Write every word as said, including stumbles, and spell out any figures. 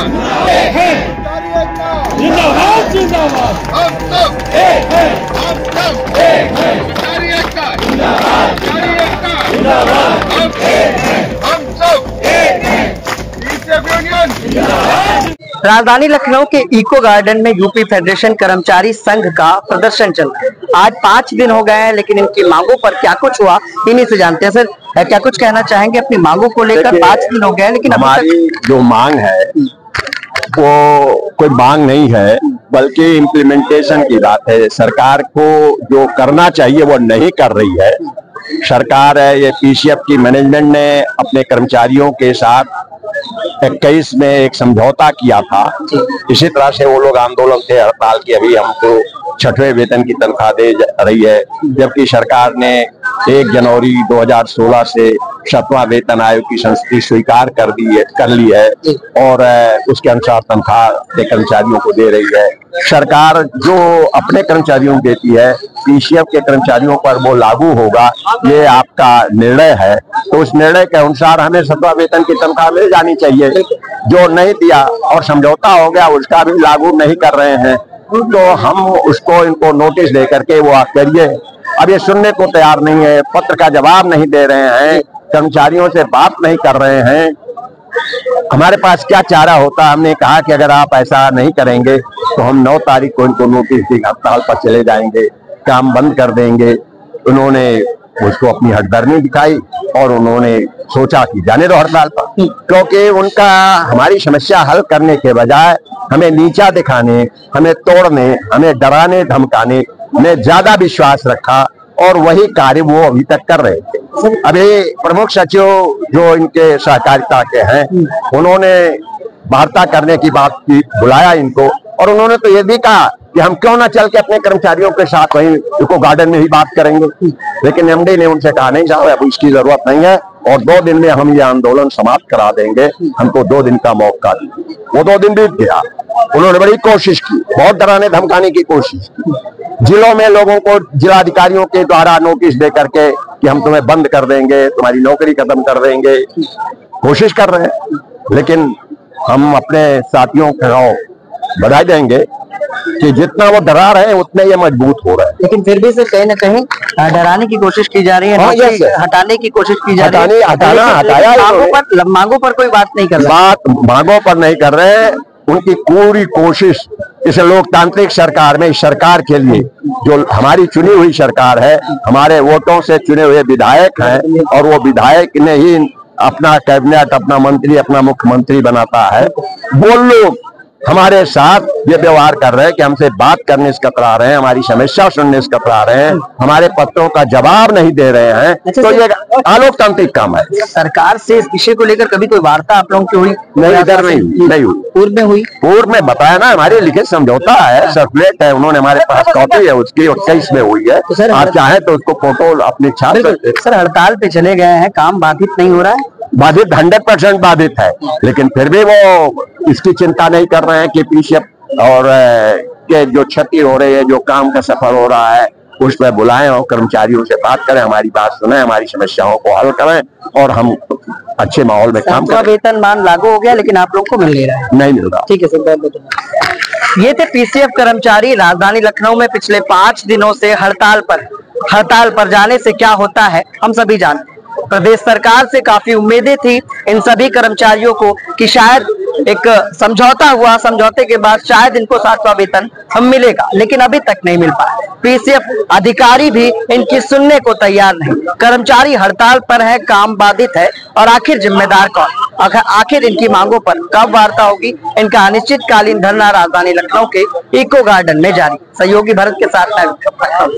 जिंदाबाद जिंदाबाद हम सब एक हैं, हम सब एक हैं, नारी एकता जिंदाबाद, नारी एकता जिंदाबाद, हम एक हैं, हम सब एक हैं, पीसीएफ यूनियन जिंदाबाद। राजधानी लखनऊ के इको गार्डन में यूपी फेडरेशन कर्मचारी संघ का प्रदर्शन चला। आज पाँच दिन हो गए हैं, लेकिन इनकी मांगों पर क्या कुछ हुआ इन्हीं से जानते हैं। सर, क्या कुछ कहना चाहेंगे अपनी मांगों को लेकर? पाँच दिन हो गए, लेकिन हमारी जो मांग है वो कोई मांग नहीं है, बल्कि इम्प्लीमेंटेशन की बात है। सरकार को जो करना चाहिए वो नहीं कर रही है सरकार है। ये पीसीएफ की मैनेजमेंट ने अपने कर्मचारियों के साथ इक्कीस में एक समझौता किया था। इसी तरह से वो लोग आंदोलन थे, हड़ताल की, अभी हमको छठवें वेतन की तनख्वाह दे रही है, जबकि सरकार ने एक जनवरी दो हज़ार सोलह से सातवां वेतन आयोग की संस्तुति स्वीकार कर दी है कर ली है और उसके अनुसार तनख्वाह कर्मचारियों को दे रही है। सरकार जो अपने कर्मचारियों को देती है, पीसीएफ के कर्मचारियों पर वो लागू होगा, ये आपका निर्णय है। तो उस निर्णय के अनुसार हमें सातवां वेतन की तनख्वाह मिल जानी चाहिए, जो नहीं दिया और समझौता हो गया उसका भी लागू नहीं कर रहे हैं। तो हम उसको इनको नोटिस दे करके वो आप करिए, अब ये सुनने को तैयार नहीं है, पत्र का जवाब नहीं दे रहे हैं, कर्मचारियों से बात नहीं कर रहे हैं। हमारे पास क्या चारा होता? हमने कहा कि अगर आप ऐसा नहीं करेंगे तो हम नौ तारीख को इनको नोटिस देकर हड़ताल पर चले जाएंगे, काम बंद कर देंगे। उन्होंने उसको अपनी हठधर्मी दिखाई और उन्होंने सोचा कि जाने दो हड़ताल पर, क्योंकि उनका हमारी समस्या हल करने के बजाय हमें नीचा दिखाने, हमें तोड़ने, हमें डराने धमकाने में ज्यादा विश्वास रखा और वही कार्य वो अभी तक कर रहे थे। अभी प्रमुख सचिव जो इनके सहकारिता के हैं, उन्होंने वार्ता करने की बात की, बुलाया इनको, और उन्होंने तो ये भी कहा कि हम क्यों ना चल के अपने कर्मचारियों के साथ वहीं इको गार्डन में ही बात करेंगे। लेकिन एमडी ने उनसे कहा नहीं साहब, अब इसकी जरूरत नहीं है और दो दिन में हम ये आंदोलन समाप्त करा देंगे, हमको दो दिन का मौका दिया। वो दो दिन बीत गया, उन्होंने बड़ी कोशिश की, बहुत डराने धमकाने की कोशिश की, जिलों में लोगों को जिलाधिकारियों के द्वारा नोटिस दे करके कि हम तुम्हें बंद कर देंगे, तुम्हारी नौकरी खत्म कर देंगे, कोशिश कर रहे हैं। लेकिन हम अपने साथियों को बधाई देंगे कि जितना वो डरा रहे हैं उतने ये मजबूत हो रहा है। लेकिन फिर भी सर, कहीं ना कहीं डराने की कोशिश की जा रही है, हटाने की कोशिश की जा रही है। हटाना हटाया, मांगों, मांगों पर कोई बात नहीं कर रहा, बात मांगों पर नहीं कर रहे हैं। उनकी पूरी कोशिश इस लोकतांत्रिक सरकार में, इस सरकार के लिए जो हमारी चुनी हुई सरकार है, हमारे वोटों से चुने हुए विधायक हैं, और वो विधायक ने ही अपना कैबिनेट, अपना मंत्री, अपना मुख्यमंत्री बनाता है। वो लोग हमारे साथ ये व्यवहार कर रहे हैं कि हमसे बात करने से कतरा रहे हैं, हमारी समस्या सुनने से कतरा रहे हैं, हमारे पत्रों का जवाब नहीं दे रहे हैं। अच्छा, तो ये अलोकतांत्रिक काम है। सरकार से इस विषय को लेकर कभी कोई वार्ता आप लोगों की हुई? नहीं, इधर नहीं नहीं हुई। पूर्व में हुई? पूर्व में बताया ना, हमारे लिखित समझौता है, सर्कुलेट है, उन्होंने हमारे पास कॉपी है उसकी, इक्कीस में हुई है। आप चाहें तो उसको फोटो अपने छाप सकते हैं। सर, हड़ताल पे चले गए हैं, काम बाधित नहीं हो रहा है? बाधित हंड्रेड परसेंट बाधित है, लेकिन फिर भी वो इसकी चिंता नहीं कर रहे हैं कि पीसीएफ और के जो क्षति हो रही है, जो काम का सफर हो रहा है, उस पर बुलाएं और कर्मचारियों से बात करें, हमारी बात सुने, हमारी समस्याओं को हल करें और हम अच्छे माहौल में काम करें। वेतन मान लागू हो गया, लेकिन आप लोग को मिल नहीं रहा है? नहीं मिल रहा। ठीक है सर, बहुत बहुत। ये थे पीसीएफ कर्मचारी राजधानी लखनऊ में पिछले पाँच दिनों से हड़ताल पर। हड़ताल पर जाने से क्या होता है हम सभी जानते हैं। प्रदेश सरकार से काफी उम्मीदें थी इन सभी कर्मचारियों को कि शायद एक समझौता हुआ, समझौते के बाद शायद इनको सातवां वेतन हम मिलेगा, लेकिन अभी तक नहीं मिल पाया। पीसीएफ अधिकारी भी इनकी सुनने को तैयार नहीं। कर्मचारी हड़ताल पर है, काम बाधित है, और आखिर जिम्मेदार कौन? आखिर इनकी मांगों पर कब वार्ता होगी? इनका अनिश्चितकालीन धरना राजधानी लखनऊ के इको गार्डन में जारी। सहयोगी भारत के साथ।